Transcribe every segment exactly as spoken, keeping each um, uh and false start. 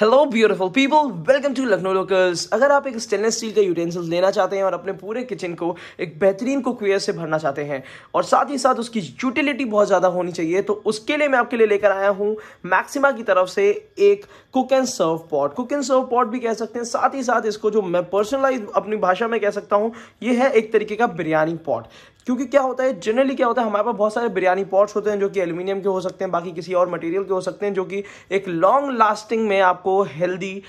Hello beautiful people, welcome to Lucknow locals. अगर आप एक स्टेनलेस स्टील का यूटेंसिल्स लेना चाहते हैं और अपने पूरे किचन को एक बेहतरीन कुकवेयर से भरना चाहते हैं और साथ ही साथ उसकी यूटिलिटी बहुत ज़्यादा होनी चाहिए, तो उसके लिए मैं आपके लिए लेकर आया हूँ मैक्सिमा की तरफ से एक cook and serve pot, cook and serve pot भी कह सकते हैं। साथ ही साथ इसको जो मैं पर्सनलाइज अपनी भाषा में कह सकता हूँ, ये है एक तरीके का बिरयानी पॉट। क्योंकि क्या होता है, जनरली क्या होता है, हमारे पास बहुत सारे बिरयानी पॉट्स होते हैं जो कि एल्यूमिनियम के हो सकते हैं, बाकी किसी और मटेरियल के हो सकते हैं, जो कि एक लॉन्ग लास्टिंग में आपको हेल्दी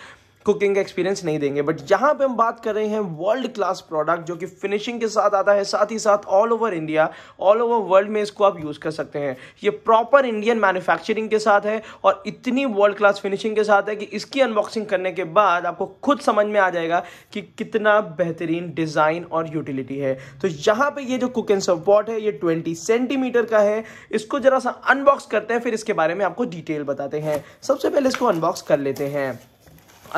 कुकिंग एक्सपीरियंस नहीं देंगे। बट यहाँ पे हम बात कर रहे हैं वर्ल्ड क्लास प्रोडक्ट जो कि फिनिशिंग के साथ आता है, साथ ही साथ all over India, all over world में इसको आप यूज़ कर सकते हैं। ये प्रॉपर इंडियन मैन्युफैक्चरिंग के साथ है और इतनी वर्ल्ड क्लास फिनिशिंग के साथ है कि इसकी अनबॉक्सिंग करने के बाद आपको खुद समझ में आ जाएगा कि कितना बेहतरीन डिज़ाइन और यूटिलिटी है। तो यहाँ पर ये जो कुक एंड सर्व पॉट है ये ट्वेंटी सेंटीमीटर का है। इसको जरा सा अनबॉक्स करते हैं, फिर इसके बारे में आपको डिटेल बताते हैं। सबसे पहले इसको अनबॉक्स कर लेते हैं।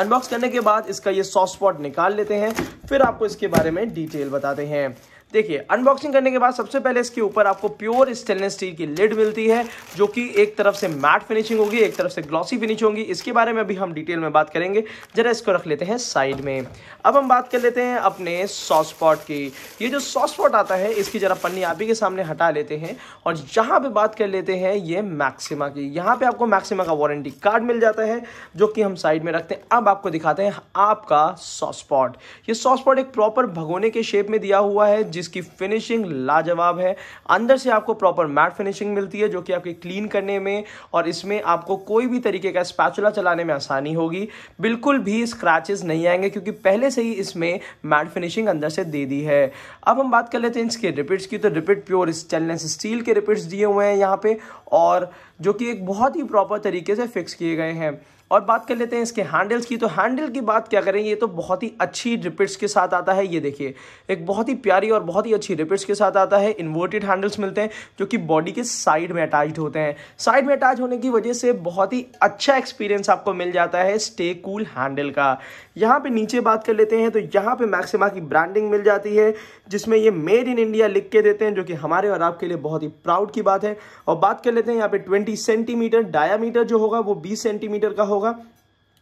अनबॉक्स करने के बाद इसका ये सॉफ्ट स्पॉट निकाल लेते हैं, फिर आपको इसके बारे में डिटेल बताते हैं। देखिए, अनबॉक्सिंग करने के बाद सबसे पहले इसके ऊपर आपको प्योर स्टेनलेस स्टील की लिड मिलती है जो कि एक तरफ से मैट फिनिशिंग होगी, एक तरफ से ग्लॉसी फिनिश होगी। इसके बारे में भी हम डिटेल में बात करेंगे। जरा इसको रख लेते हैं साइड में। अब हम बात कर लेते हैं अपने सॉस पॉट की। ये जो सॉस पॉट आता है इसकी जरा पन्नी आप ही के सामने हटा लेते हैं और यहाँ पर बात कर लेते हैं ये मैक्सिमा की। यहाँ पर आपको मैक्सिमा का वारंटी कार्ड मिल जाता है जो कि हम साइड में रखते हैं। अब आपको दिखाते हैं आपका सॉस पॉट। ये सॉस पॉट एक प्रॉपर भगोने के शेप में दिया हुआ है इसकी फिनिशिंग लाजवाब है। अंदर से आपको प्रॉपर मैट फिनिशिंग मिलती है जो कि आपके क्लीन करने में और इसमें आपको कोई भी तरीके का स्पैचुला चलाने में आसानी होगी। बिल्कुल भी स्क्रैचेस नहीं आएंगे क्योंकि पहले से ही इसमें मैट फिनिशिंग अंदर से दे दी है। अब हम बात कर लेते हैं इसके रिपिट्स की। तो रिपिट प्योर स्टेनलेस स्टील के रिपिट्स दिए हुए हैं यहाँ पे, और जो कि एक बहुत ही प्रॉपर तरीके से फिक्स किए गए हैं। और बात कर लेते हैं इसके हैंडल्स की। तो हैंडल की बात क्या करें, ये तो बहुत ही अच्छी रिपिट्स के साथ आता है। ये देखिए, एक बहुत ही प्यारी और बहुत ही अच्छी रिपिट्स के साथ आता है। इन्वर्टेड हैंडल्स मिलते हैं जो कि बॉडी के साइड में अटैच्ड होते हैं। साइड में अटैच होने की वजह से बहुत ही अच्छा एक्सपीरियंस आपको मिल जाता है स्टे कूल हैंडल का। यहाँ पर नीचे बात कर लेते हैं तो यहाँ पर मैक्सिमा की ब्रांडिंग मिल जाती है जिसमें ये मेड इन इंडिया लिख के देते हैं जो कि हमारे और आपके लिए बहुत ही प्राउड की बात है। और बात कर लेते हैं यहाँ पर ट्वेंटी सेंटीमीटर डायामीटर जो होगा वो बीस सेंटीमीटर का होगा।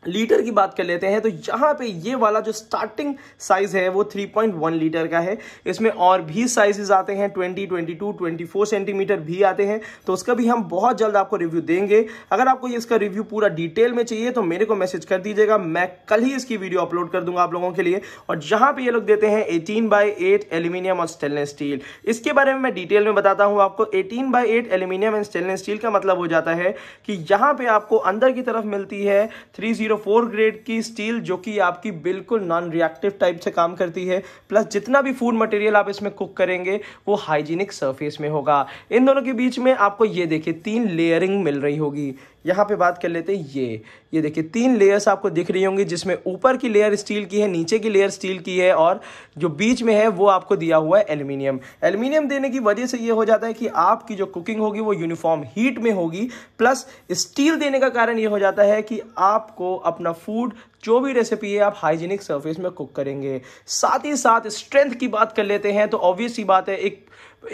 लीटर की बात कर लेते हैं तो यहाँ पे ये वाला जो स्टार्टिंग साइज है वो थ्री पॉइंट वन लीटर का है। इसमें और भी साइजेस आते हैं, twenty, twenty two, twenty four centimetre भी आते हैं, तो उसका भी हम बहुत जल्द आपको रिव्यू देंगे। अगर आपको ये इसका रिव्यू पूरा डिटेल में चाहिए तो मेरे को मैसेज कर दीजिएगा, मैं कल ही इसकी वीडियो अपलोड कर दूंगा आप लोगों के लिए। और यहाँ पे ये लोग देते हैं एटीन बाई एट एल्यूमिनियम और स्टेनलेस स्टील। इसके बारे में मैं डिटेल में बताता हूँ आपको। Eighteen by eight aluminium and stainless steel का मतलब हो जाता है कि यहाँ पे आपको अंदर की तरफ मिलती है थ्री फोर ग्रेड की स्टील जो कि आपकी बिल्कुल नॉन रिएक्टिव टाइप से काम करती है। प्लस जितना भी फूड मटेरियल आप इसमें कुक करेंगे वो हाइजीनिक सरफेस में होगा। इन दोनों के बीच में आपको ये देखिए तीन लेयरिंग मिल रही होगी। यहाँ पे बात कर लेते हैं ये ये देखिए तीन लेयर्स आपको दिख रही होंगी जिसमें ऊपर की लेयर स्टील की है, नीचे की लेयर स्टील की है और जो बीच में है वो आपको दिया हुआ है एल्यूमिनियम। एल्यूमिनियम देने की वजह से ये हो जाता है कि आपकी जो कुकिंग होगी वो यूनिफॉर्म हीट में होगी। प्लस स्टील देने का कारण ये हो जाता है कि आपको अपना फूड जो भी रेसिपी है आप हाइजीनिक सरफेस में कुक करेंगे। साथ ही साथ स्ट्रेंथ की बात कर लेते हैं तो ऑब्वियस सी बात है एक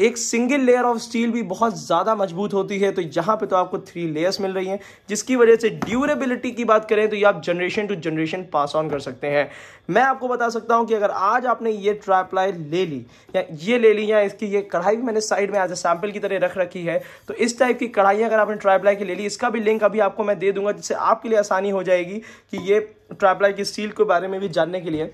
एक सिंगल लेयर ऑफ स्टील भी बहुत ज़्यादा मजबूत होती है। तो यहाँ पे तो आपको थ्री लेयर्स मिल रही हैं जिसकी वजह से ड्यूरेबिलिटी की बात करें तो ये आप generation to generation pass on कर सकते हैं। मैं आपको बता सकता हूँ कि अगर आज आपने ये ट्राइप्लाई ले ली या ये ले ली या इसकी ये कढ़ाई भी मैंने साइड में एज ए सैम्पल की तरह रख रखी है, तो इस टाइप की कढ़ाई अगर आपने ट्राइप्लाई की ले ली, इसका भी लिंक अभी आपको मैं दे दूंगा जिससे आपके लिए आसानी हो जाएगी कि ये ट्राइप्लाई की स्टील के बारे में भी जानने के लिए।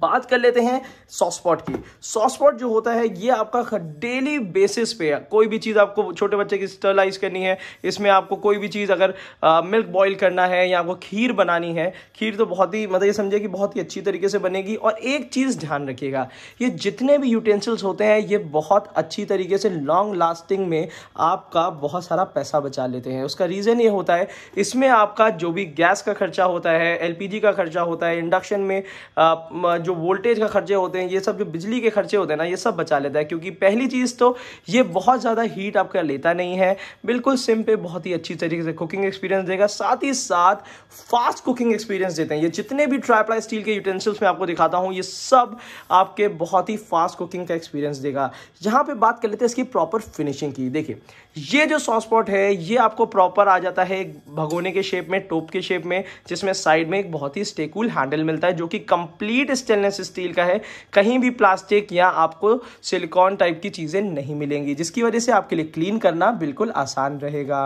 बात कर लेते हैं सॉस पॉट की। सॉस पॉट जो होता है ये आपका डेली बेसिस पे है। कोई भी चीज़ आपको छोटे बच्चे की स्टरलाइज करनी है, इसमें आपको कोई भी चीज़ अगर आ, मिल्क बॉईल करना है या आपको खीर बनानी है, खीर तो बहुत ही मतलब ये समझे कि बहुत ही अच्छी तरीके से बनेगी। और एक चीज़ ध्यान रखिएगा, ये जितने भी यूटेंसिल्स होते हैं ये बहुत अच्छी तरीके से लॉन्ग लास्टिंग में आपका बहुत सारा पैसा बचा लेते हैं। उसका रीज़न ये होता है इसमें आपका जो भी गैस का खर्चा होता है, एल पी जी का खर्चा होता है, इंडक्शन में आ, जो वोल्टेज का खर्चे होते हैं, ये सब जो बिजली के खर्चे होते हैं ना, ये सब बचा लेता है। क्योंकि पहली चीज़ तो ये बहुत ज़्यादा हीट आपका लेता नहीं है, बिल्कुल सिम पे बहुत ही अच्छी तरीके से कुकिंग एक्सपीरियंस देगा, साथ ही साथ फास्ट कुकिंग एक्सपीरियंस देते हैं। ये जितने भी ट्राइप्लाई स्टील के यूटेंसिल्स मैं आपको दिखाता हूँ, ये सब आपके बहुत ही फास्ट कुकिंग का एक्सपीरियंस देगा। यहाँ पर बात कर लेते हैं इसकी प्रॉपर फिनिशिंग की। देखिए ये जो सॉस पॉट है ये आपको प्रॉपर आ जाता है भगोने के शेप में, टोप के शेप में, जिसमें साइड में एक बहुत ही स्टेकूल हैंडल मिलता है जो कि कंप्लीट स्टेनलेस स्टील का है। कहीं भी प्लास्टिक या आपको सिलिकॉन टाइप की चीज़ें नहीं मिलेंगी, जिसकी वजह से आपके लिए क्लीन करना बिल्कुल आसान रहेगा।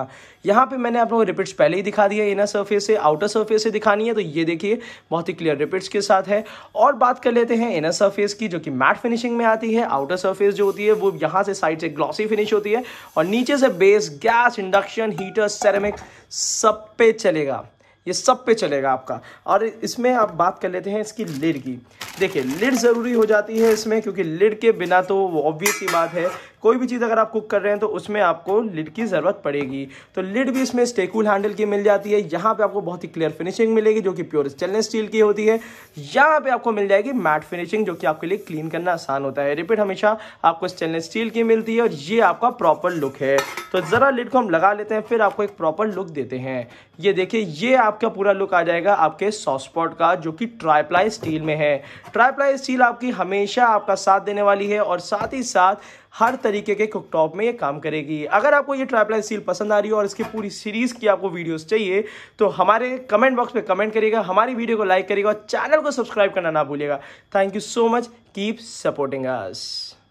यहाँ पे मैंने आप लोगों को रिपिट्स पहले ही दिखा दिया, इनर सरफेस से आउटर सरफेस से दिखानी है तो ये देखिए बहुत ही क्लियर रिपिट्स के साथ है। और बात कर लेते हैं इनर सरफेस की जो कि मैट फिनिशिंग में आती है। आउटर सरफेस जो होती है वो यहाँ से साइड से ग्लॉसी फिनिश होती है और नीचे से base, gas, induction, heater, ceramic सब पे चलेगा, ये सब पे चलेगा आपका। और इसमें आप बात कर लेते हैं इसकी लिड की। देखिए लिड ज़रूरी हो जाती है इसमें, क्योंकि लिड के बिना तो ऑब्वियस ही बात है कोई भी चीज़ अगर आप कुक कर रहे हैं तो उसमें आपको लिड की ज़रूरत पड़ेगी। तो लिड भी इसमें स्टेकूल हैंडल की मिल जाती है। यहाँ पे आपको बहुत ही क्लियर फिनिशिंग मिलेगी जो कि प्योर स्टेनलेस स्टील की होती है। यहाँ पे आपको मिल जाएगी मैट फिनिशिंग जो कि आपके लिए क्लीन करना आसान होता है। रिपीट हमेशा आपको स्टेनलेस स्टील की मिलती है और ये आपका प्रॉपर लुक है। तो ज़रा लिड को हम लगा लेते हैं, फिर आपको एक प्रॉपर लुक देते हैं। ये देखिए ये आपका पूरा लुक आ जाएगा आपके सॉस पॉट का जो कि ट्राइप्लाई स्टील में है। ट्राइप्लाई स्टील आपकी हमेशा आपका साथ देने वाली है और साथ ही साथ हर तरीके के कुकटॉप में ये काम करेगी। अगर आपको ये ट्राइप्लाई स्टील पसंद आ रही हो और इसकी पूरी सीरीज़ की आपको वीडियोस चाहिए तो हमारे कमेंट बॉक्स में कमेंट करिएगा, हमारी वीडियो को लाइक करिएगा और चैनल को सब्सक्राइब करना ना भूलिएगा। Thank you so much, keep supporting us.